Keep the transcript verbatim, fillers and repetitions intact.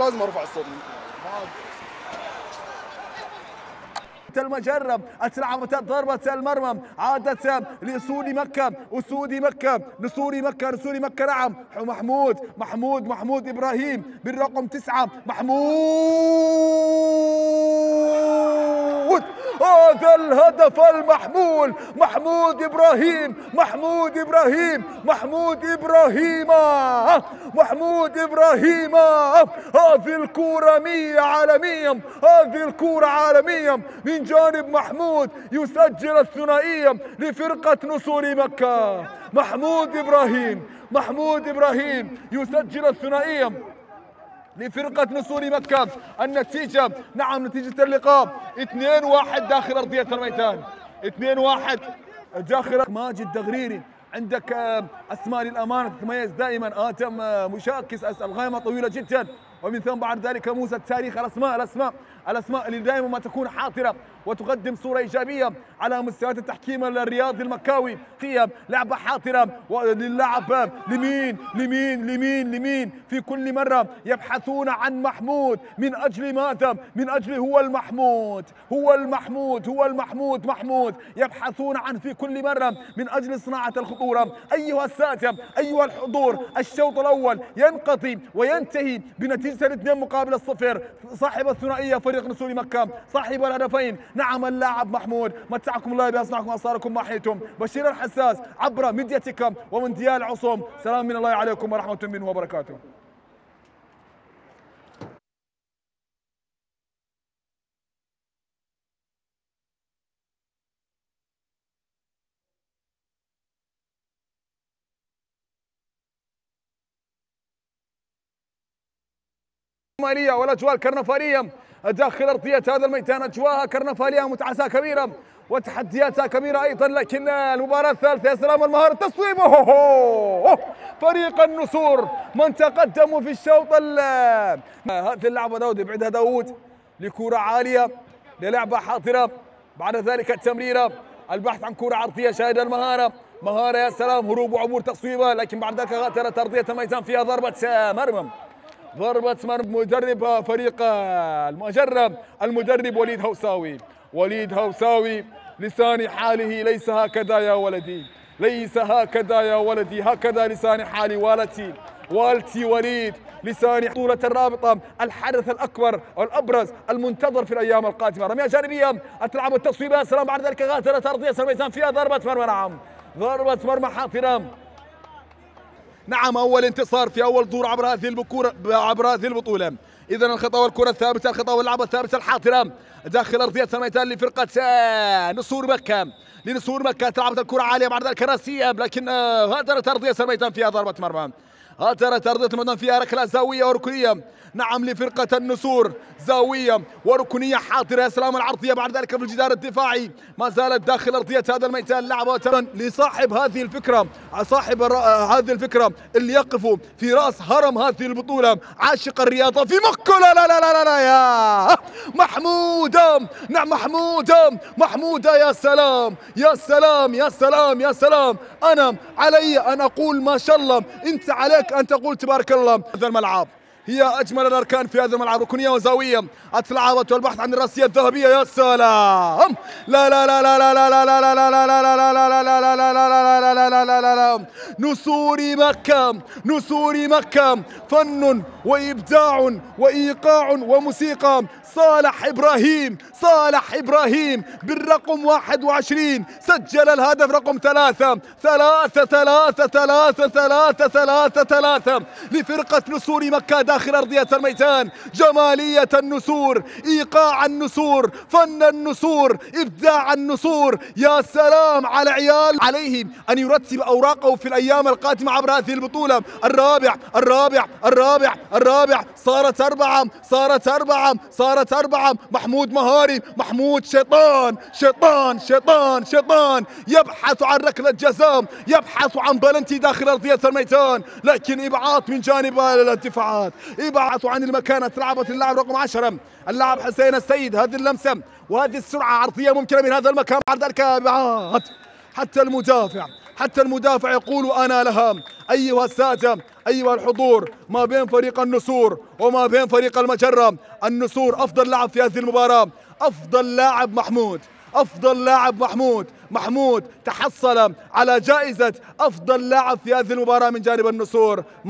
محافظ لازم ارفع الصوت. المجرب اتلعبت ضربة المرمى عادت لسوري مكة وسوري مكة لسوري مكة لسوري مكة. نعم محمود محمود محمود ابراهيم بالرقم تسعة محمود. هذا الهدف المحمول محمود ابراهيم محمود ابراهيم محمود ابراهيم محمود ابراهيم. هذه الكرة مية عالمية، هذه الكرة عالمية من جانب محمود يسجل الثنائية لفرقة نسور مكة. محمود ابراهيم محمود ابراهيم يسجل الثنائية لفرقة نسور مكة. النتيجة نعم نتيجة اللقاء اثنين واحد داخل أرضية الميدان، اثنين واحد داخل. ماجد دغريري عندك أسماء للأمانة تتميز دائما، آتم مشاكس، الغايمة طويلة جدا، ومن ثم بعد ذلك موسى التاريخ. الأسماء الأسماء الأسماء اللي دائما ما تكون حاضرة وتقدم صورة إيجابية على مستويات التحكيم الرياضي المكاوي. قيم لعبة حاضرة للعب لمين لمين لمين لمين في كل مرة يبحثون عن محمود. من أجل ماذا؟ من أجل هو المحمود هو المحمود هو المحمود محمود يبحثون عن في كل مرة من أجل صناعة الخطورة. أيها الساتم أيها الحضور، الشوط الأول ينقضي وينتهي بنتيجة الاثنين مقابل الصفر. صاحب الثنائية فريق نسور مكة، صاحب الهدفين نعم اللاعب محمود. متعكم الله بأصنعكم أصاركم ما حيتم. بشير الحساس عبر ميديتكم ومن ديال عصوم. سلام من الله عليكم ورحمة منه وبركاته. والاجواء الكرنفاليه داخل ارضيه هذا الميدان اجواءها كرنفاليه متعه كبيره وتحدياتها كبيره ايضا، لكن المباراه الثالثه يا سلام المهر التصويب. فريق النسور من تقدم في الشوط. هذه اللعبه داود يبعدها داود لكره عاليه للعبه حاضره، بعد ذلك التمريره البحث عن كره عرضيه. شاهد المهاره مهاره يا سلام هروب وعبور تصويبه، لكن بعد ذلك غادرت ارضيه الميدان فيها ضربه مرمى ضربة مرمى. مدرب فريق المجرب المدرب وليد هوساوي وليد هوساوي لسان حاله ليس هكذا يا ولدي، ليس هكذا يا ولدي، هكذا لسان حالي والتي والتي وليد لسان. بطولة الرابطة الحدث الأكبر والأبرز المنتظر في الأيام القادمة. رمية جانبية أتلعب التصويب يا سلام، بعد ذلك غادرت أرضية الميدان فيها ضربة مرمى. نعم ضربة مرمى حاضرة. نعم أول انتصار في أول دور عبر هذه البكورة عبر هذه البطولة. إذا الخطوة الكرة الثابتة، الخطوة واللعبة الثابتة الحاضرة داخل أرضية الميدان لفرقة نسور مكة لنسور مكة. تلعبت الكرة عالية بعد ذلك راسية، لكن غادرت أرضية الميدان فيها ضربة مرمى. غادرت أرضية الميدان فيها ركلة زاوية وركنية نعم لفرقة النسور، زاوية وركنية حاضرة يا سلام. العرضية بعد ذلك في الجدار الدفاعي ما زالت داخل أرضية هذا الميدان لعبة لصاحب هذه الفكرة، صاحب هذه الفكرة اللي يقف في رأس هرم هذه البطولة عاشق الرياضة في مكة. لا لا لا لا, لا يا محمود نعم محمود محمود يا سلام يا سلام يا سلام يا سلام. أنا علي أن أقول ما شاء الله، أنت عليك أن تقول تبارك الله. هذا الملعب هي أجمل الأركان في هذا الملعب، ركنية وزاوية اتلعبت والبحث عن الرأسية الذهبية. يا سلام لا لا لا لا لا لا لا لا لا لا لا لا لا لا. نسور مكة نسور مكة فن وإبداع وإيقاع وموسيقى. صالح إبراهيم صالح إبراهيم بالرقم واحد وعشرين سجل الهدف رقم ثلاثة ثلاثة ثلاثة ثلاثة ثلاثة ثلاثة ثلاثة لفرقة نسور مكة داخل أرضية الميدان. جمالية النسور، إيقاع النسور، فن النسور، إبداع النسور. يا سلام على عيال. عليهم أن يرتب أوراقه في الأيام القادمة عبر هذه البطولة. الرابع الرابع الرابع الرابع صارت أربعة صارت أربعة صارت أربعة. محمود مهاري محمود شيطان شيطان شيطان شيطان يبحث عن ركلة جزاء، يبحث عن بلنتي داخل أرضية الميدان، لكن إبعاط من جانب الدفاعات. ابعثوا عن المكان. تلعبت اللاعب رقم عشرة اللاعب حسين السيد. هذه اللمسة وهذه السرعة عرضية ممكنة من هذا المكان، بعد ذلك ابعاد حتى المدافع حتى المدافع يقول أنا لها. أيها السادة، أيها الحضور، ما بين فريق النسور وما بين فريق المجرب، النسور أفضل لاعب في هذه المباراة، أفضل لاعب محمود، أفضل لاعب محمود، محمود تحصل على جائزة أفضل لاعب في هذه المباراة من جانب النسور.